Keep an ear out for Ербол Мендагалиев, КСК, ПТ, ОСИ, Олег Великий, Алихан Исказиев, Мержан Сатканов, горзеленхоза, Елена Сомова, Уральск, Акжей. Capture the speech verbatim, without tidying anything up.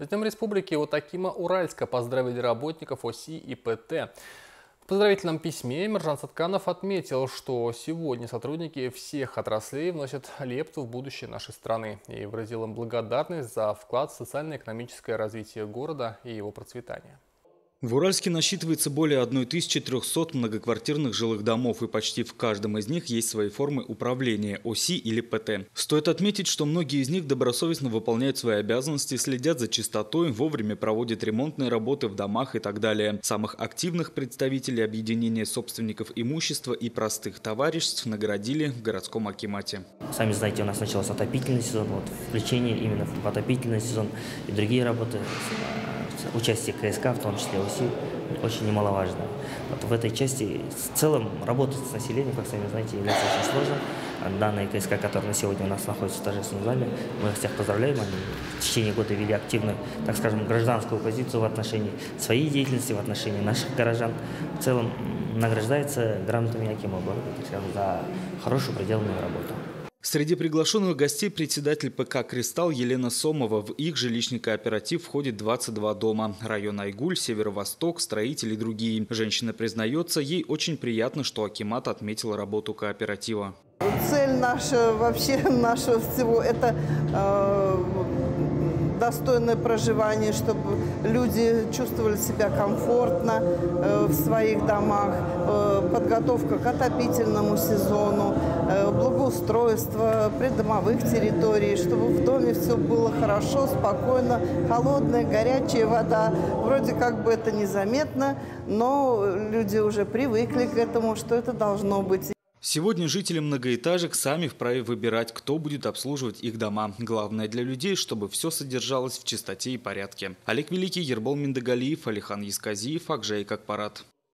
С Днем Республики от акима Уральска поздравили работников ОСИ и ПТ. В поздравительном письме Мержан Сатканов отметил, что сегодня сотрудники всех отраслей вносят лепту в будущее нашей страны и выразил им благодарность за вклад в социально-экономическое развитие города и его процветание. В Уральске насчитывается более тысячи трёхсот многоквартирных жилых домов, и почти в каждом из них есть свои формы управления – ОСИ или ПТ. Стоит отметить, что многие из них добросовестно выполняют свои обязанности, следят за чистотой, вовремя проводят ремонтные работы в домах и так далее. Самых активных представителей объединения собственников имущества и простых товариществ наградили в городском акимате. Сами знаете, у нас начался отопительный сезон, вот, включение именно в отопительный сезон и другие работы. Участие КСК, в том числе ОСИ, очень немаловажно. Вот в этой части в целом работать с населением, как сами знаете, является очень сложно. Данные КСК, которые на сегодня у нас находятся в торжественном зале, мы их всех поздравляем. Они в течение года вели активную, так скажем, гражданскую позицию в отношении своей деятельности, в отношении наших горожан. В целом награждается грамотами акима города за хорошую проделанную работу. Среди приглашенных гостей председатель ПК «Кристалл» Елена Сомова. В их жилищный кооператив входит двадцать два дома. Район Айгуль, Северо-Восток, строители и другие. Женщина признается, ей очень приятно, что акимат отметил работу кооператива. Цель наша, вообще наша всего, это э, достойное проживание, чтобы люди чувствовали себя комфортно э, в своих домах, э, подготовка к отопительному сезону, благоустройство придомовых территорий, чтобы в доме все было хорошо, спокойно, холодная, горячая вода. Вроде как бы это незаметно, но люди уже привыкли к этому, что это должно быть. Сегодня жители многоэтажек сами вправе выбирать, кто будет обслуживать их дома. Главное для людей, чтобы все содержалось в чистоте и порядке. Олег Великий, Ербол Мендагалиев, Алихан Исказиев, Акжей как парад.